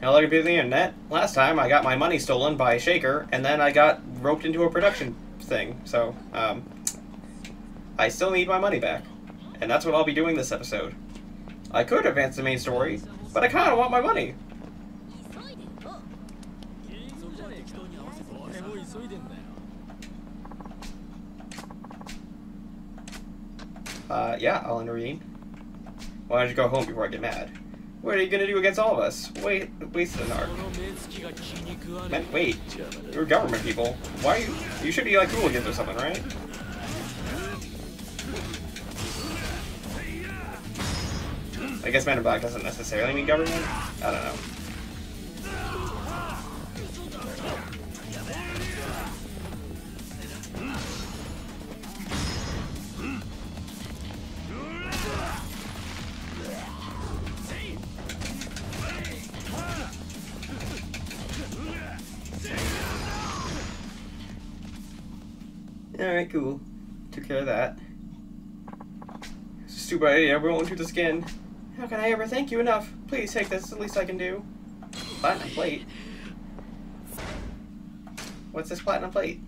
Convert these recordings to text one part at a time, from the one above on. Hell, I could be on the internet. Last time I got my money stolen by Shaker, and then I got roped into a production thing. So, I still need my money back. And that's what I'll be doing this episode. I could advance the main story, but I kinda want my money. Yeah, I'll intervene. Why don't you go home before I get mad? What are you gonna do against all of us? Wait, wait, you're government people. Why are you? You should be like hooligans or something, right? I guess Man in Black doesn't necessarily mean government. I don't know. Alright, cool. Took care of that. Stupid idea, we won't do this again. How can I ever thank you enough? Please take this, it's the least I can do. Platinum plate? What's this platinum plate?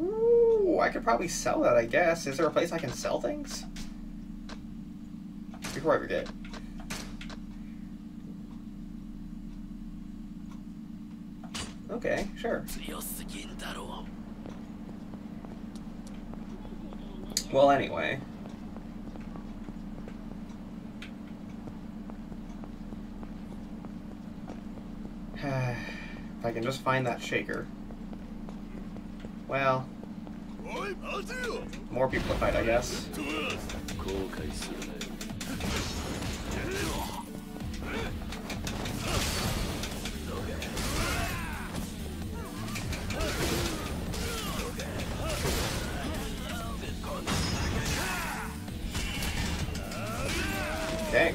Ooh, I could probably sell that, I guess. Is there a place I can sell things? Before I forget. Okay, sure. Well, anyway. If I can just find that shaker. Well, more people to fight, I guess. Okay.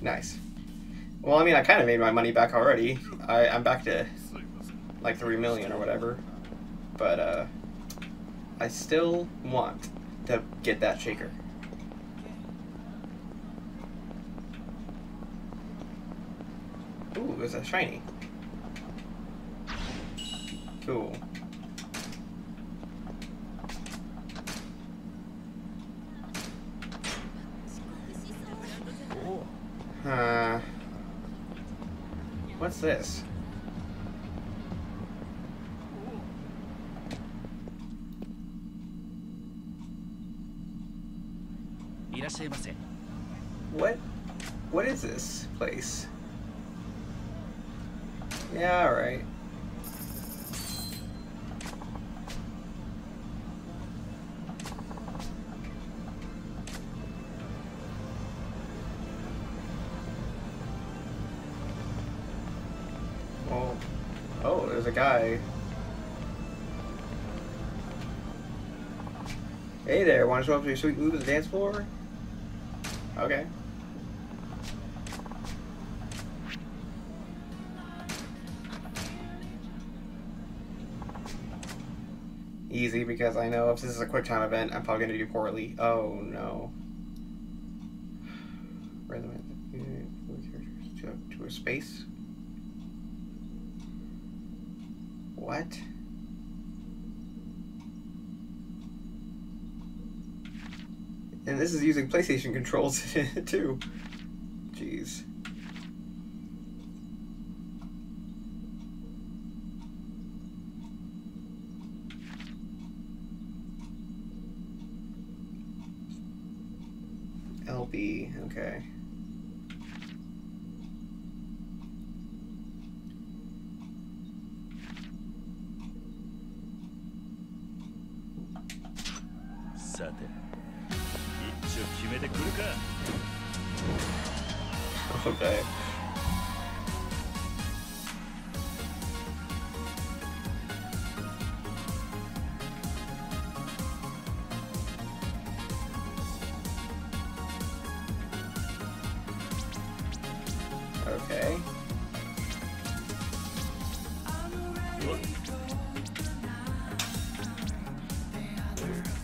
Nice. Well, I mean, I kind of made my money back already. I'm back to like 3 million or whatever. But, I still want to get that shaker. Ooh, there's a shiny. Cool. What's this? What is this place? Yeah, all right. Guy. Hey there, want to show up to your sweet move at the dance floor? Okay. Easy, because I know if this is a quick time event, I'm probably going to do poorly. Oh no. Rhythm to a space. What? And this is using PlayStation controls too. Jeez. LB, okay. Okay. Okay.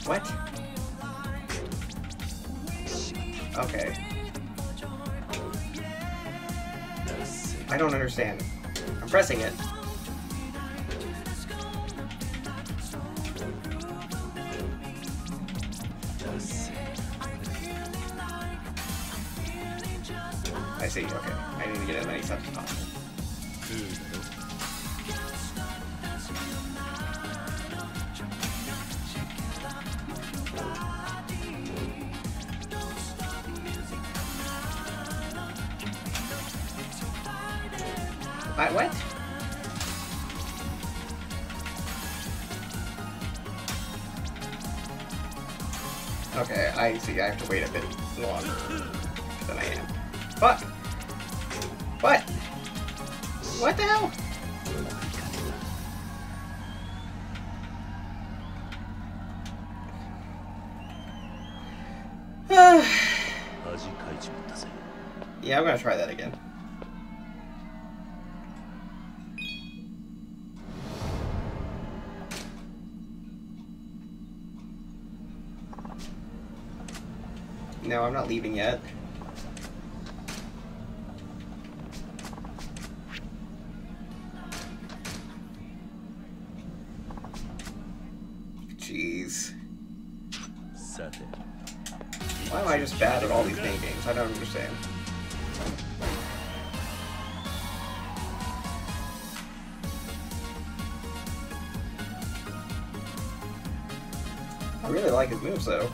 What? Okay. I don't understand. I'm pressing it. I see, okay. I need to get as many steps as possible. What? Okay, I see. I have to wait a bit longer than I am. Fuck! What? What the hell? Yeah, I'm gonna try that again. No, I'm not leaving yet. Jeez. Why am I just bad at all these main games? I don't understand. I really like his moves though.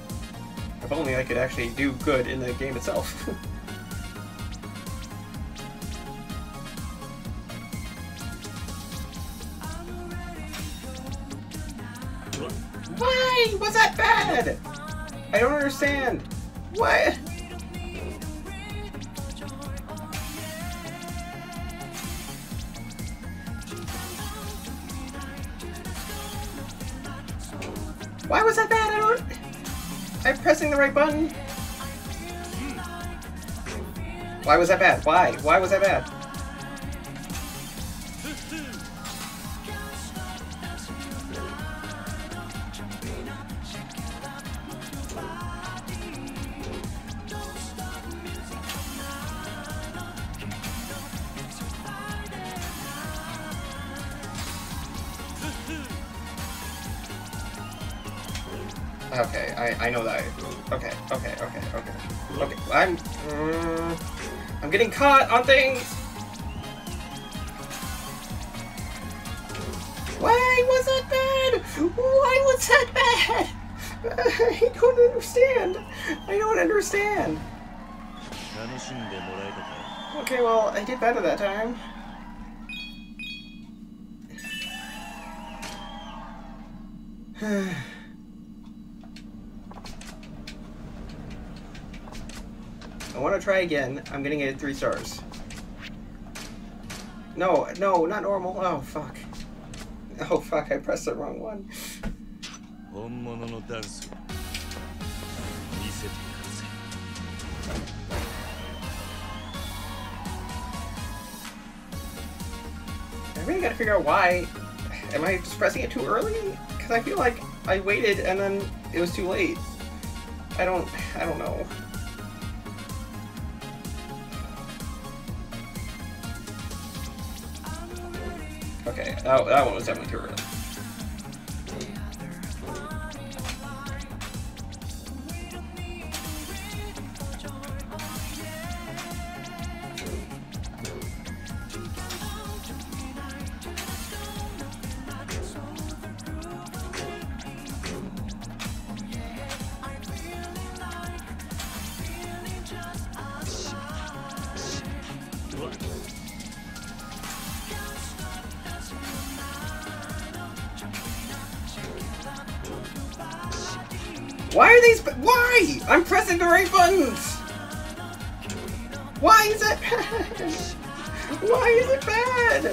If only I could actually do good in the game itself. Why was that bad? I don't understand. What? Why was that bad? I'm pressing the right button. Why was that bad? Why? Why was that bad? Okay, I know that. Okay. I'm getting caught on things. Why was that bad? Why was that bad? I don't understand. Okay, well, I did better that time. I want to try again. I'm getting it at 3 stars. No, no, not normal. Oh, fuck. Oh, fuck, I pressed the wrong one. I really gotta figure out why. Am I just pressing it too early? Because I feel like I waited and then it was too late. I don't know. Okay, that one was definitely too early. Why are these? Why? I'm pressing the right buttons. Why is it bad? Why is it bad?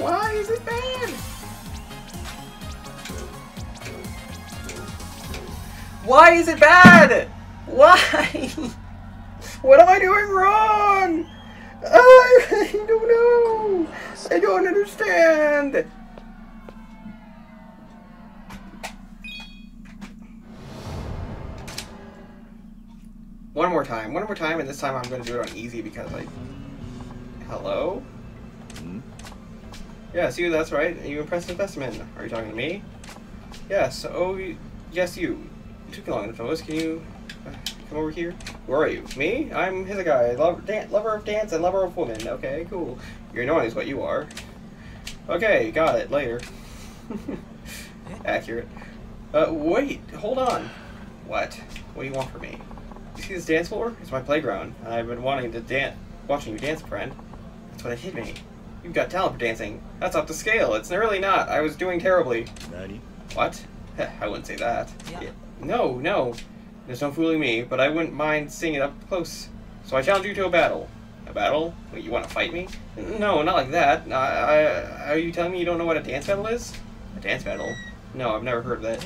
Why is it bad? Why is it bad? Why? What am I doing wrong? I don't know. I don't understand. One more time, and this time I'm going to do it on easy because, like, hello? Yes, you, that's right. You impressed investment. Are you talking to me? Yes, oh, yes, you. It took you long enough, fellas. Can you come over here? Where are you? Me? I'm Hisakai, lover of dance and lover of women. Okay, cool. You're annoying is what you are. Okay, got it. Later. Accurate. Wait, hold on. What? What do you want from me? You see this dance floor? It's my playground, and I've been wanting to watching you dance, friend. That's what it hit me. You've got talent for dancing. That's off the scale. It's really not. I was doing terribly. Daddy. What? I wouldn't say that. Yeah. Yeah. No, no. There's no fooling me, but I wouldn't mind seeing it up close. So I challenge you to a battle. A battle? Wait, you want to fight me? No, not like that. Are you telling me you don't know what a dance battle is? A dance battle? No, I've never heard of that.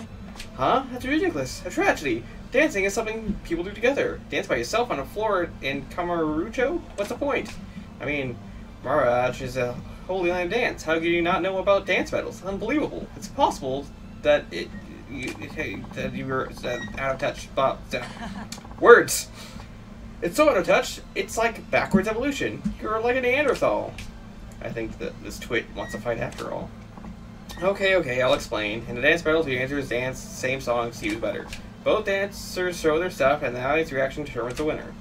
Huh? That's ridiculous. A tragedy. Dancing is something people do together. Dance by yourself on a floor in Kamarucho? What's the point? I mean, Maraj is a holy land dance. How could you not know about dance battles? Unbelievable. It's possible that you were out of touch. Words! It's so out of touch, it's like backwards evolution. You're like a Neanderthal. I think that this twit wants to fight after all. Okay, okay, I'll explain. In the dance battles, the dancers dance the same song, so you better. Both dancers show their stuff, and the audience reaction determines the winner.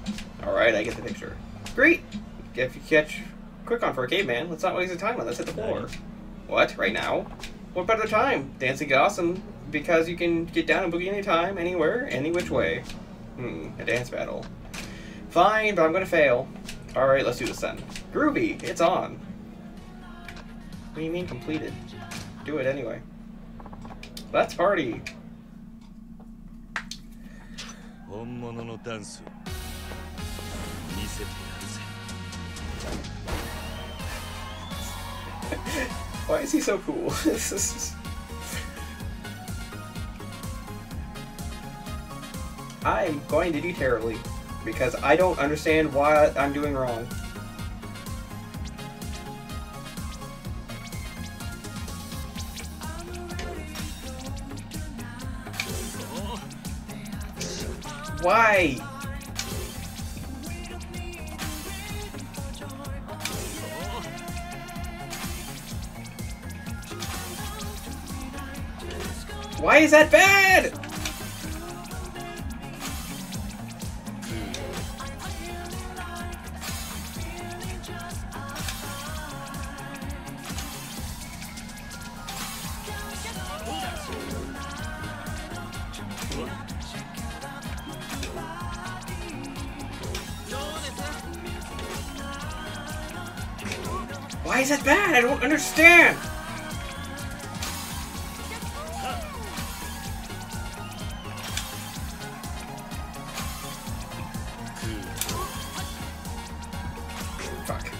Alright, I get the picture. Great! If you catch quick on for a caveman, let's not waste the time on this. Hit the floor. What? Right now? What better time? Dancing is awesome because you can get down and boogie anytime, anywhere, any which way. A dance battle. Fine, but I'm gonna fail. Alright, let's do this then. Groovy! It's on! What do you mean completed? Do it anyway. Let's party! Why is he so cool? I'm going to do terribly because I don't understand why I'm doing wrong. Why? Why is that bad? Why is that bad? I don't understand! Fuck.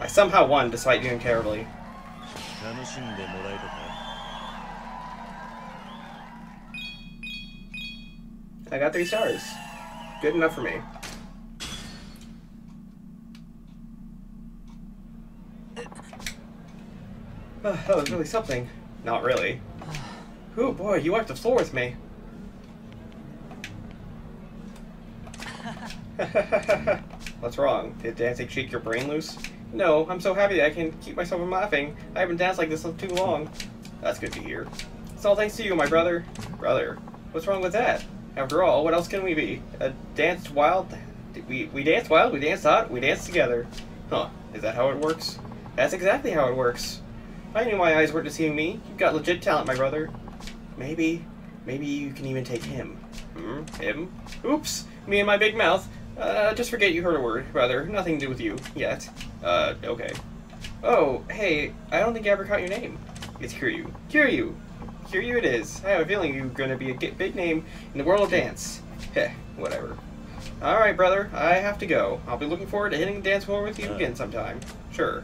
I somehow won despite doing terribly. I got 3 stars. Good enough for me. Oh, that was really something. Not really. Oh boy, you wiped the floor with me. What's wrong? Did dancing shake your brain loose? No, I'm so happy that I can keep myself from laughing. I haven't danced like this for too long. That's good to hear. It's all thanks to you, my brother. Brother? What's wrong with that? After all, what else can we be? We danced wild, we danced hot, we danced together. Huh, is that how it works? That's exactly how it works. I knew my eyes weren't deceiving me. You've got legit talent, my brother. Maybe you can even take him. Him? Oops, me and my big mouth. Just forget you heard a word, brother. Nothing to do with you, yet. Okay. Oh, hey, I don't think I ever caught your name. It's Kiryu. Kiryu! Kiryu it is. I have a feeling you're going to be a big name in the world of dance. Heh, whatever. Alright, brother, I have to go. I'll be looking forward to hitting the dance floor with you again sometime. Sure.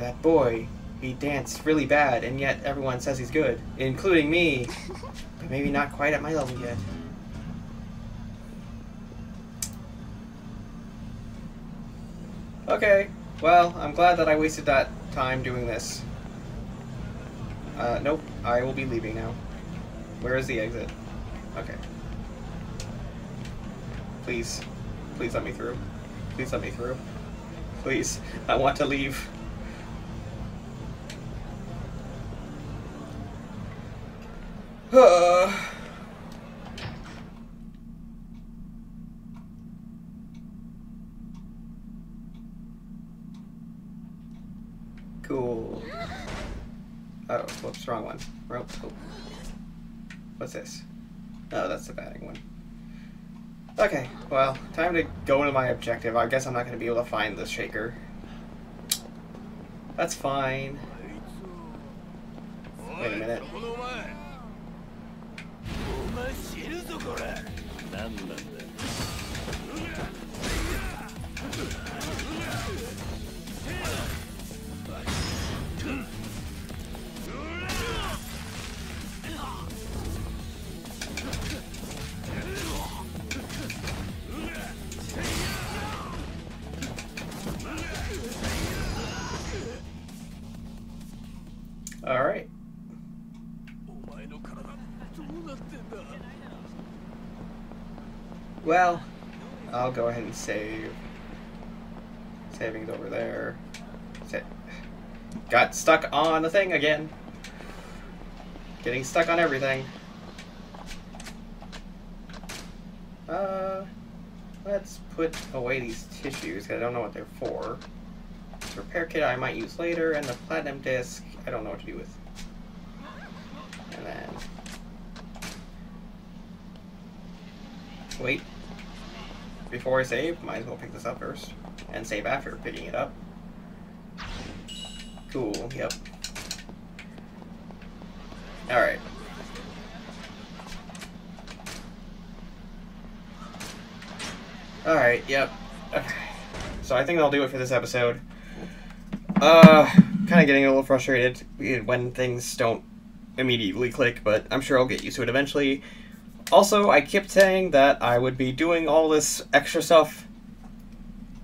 That boy, he danced really bad, and yet everyone says he's good, including me. But maybe not quite at my level yet. Okay, well, I'm glad that I wasted that time doing this. Nope, I will be leaving now. Where is the exit? Okay. Please. Please let me through. Please let me through. Please. I want to leave. Cool. Oh, whoops, wrong one. Oh. What's this? Oh, that's the batting one. Okay, well, time to go to my objective. I guess I'm not going to be able to find the shaker. That's fine. Wait a minute. Alright. Well, I'll go ahead and save. Saving's over there. Got stuck on the thing again. Getting stuck on everything. Let's put away these tissues, because I don't know what they're for. This repair kit I might use later, and the platinum disc I don't know what to do with. And then... wait. Before I save, might as well pick this up first. And save after picking it up. Cool, yep. Alright. Alright, yep. Okay. So I think that'll do it for this episode. Kind of getting a little frustrated when things don't immediately click, but I'm sure I'll get used to it eventually. Also, I kept saying that I would be doing all this extra stuff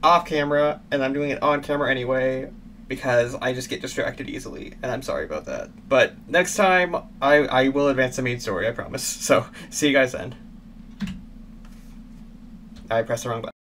off camera, and I'm doing it on camera anyway, because I just get distracted easily, and I'm sorry about that. But next time, I will advance the main story, I promise. So, see you guys then. I pressed the wrong button.